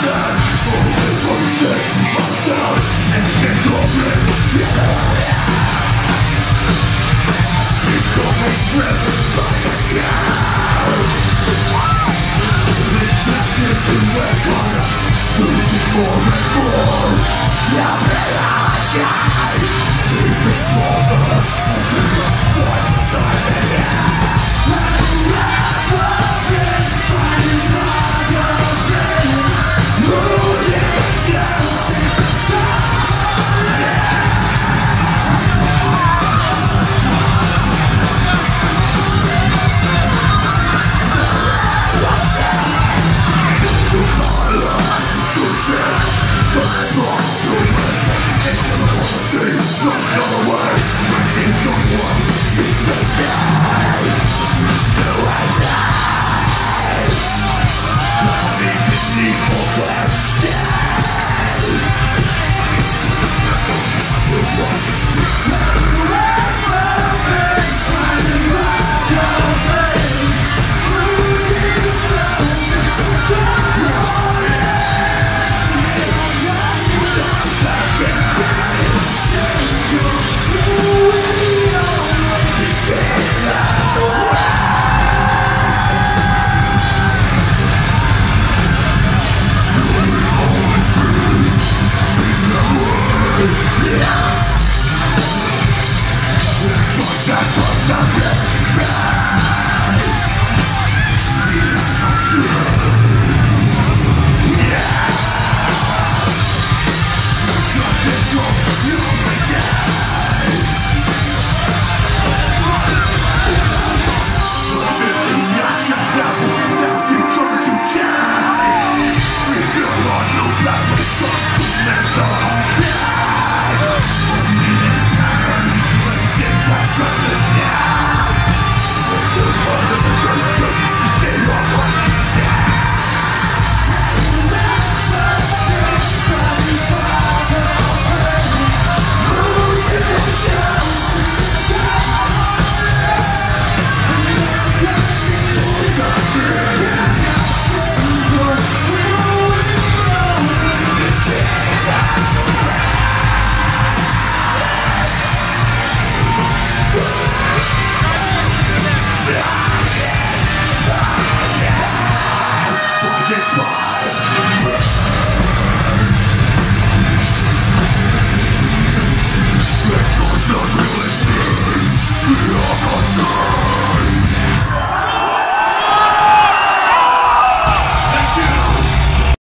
Someone is the guy, so I die.